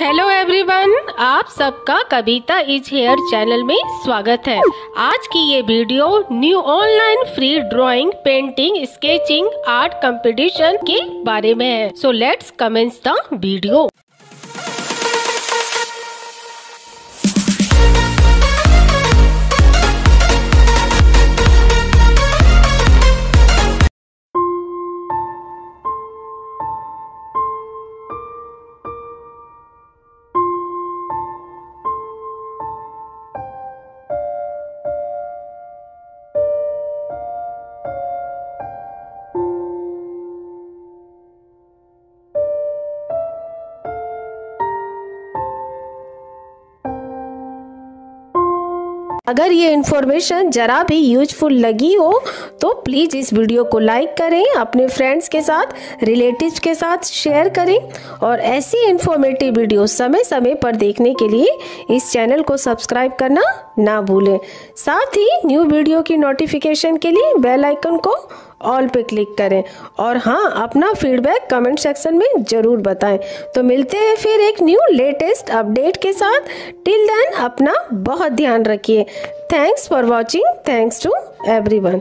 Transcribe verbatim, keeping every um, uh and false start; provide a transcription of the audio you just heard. Hello everyone, आप सबका कविता is here channel में स्वागत है। आज की ये video new online free drawing, painting, sketching, art competition के बारे में है। So let's comments the video. अगर ये इन्फॉर्मेशन जरा भी यूजफुल लगी हो तो प्लीज़ इस वीडियो को लाइक करें, अपने फ्रेंड्स के साथ, रिलेटिव्स के साथ शेयर करें और ऐसी इन्फॉर्मेटिव वीडियो समय समय पर देखने के लिए इस चैनल को सब्सक्राइब करना ना भूलें। साथ ही न्यू वीडियो की नोटिफिकेशन के लिए बेल आइकन को ऑल पे क्लिक करें और हाँ, अपना फीडबैक कमेंट सेक्शन में ज़रूर बताएं। तो मिलते हैं फिर एक न्यू लेटेस्ट अपडेट के साथ। टिल देन अपना बहुत ध्यान रखिए। Thanks for watching. Thanks to everyone.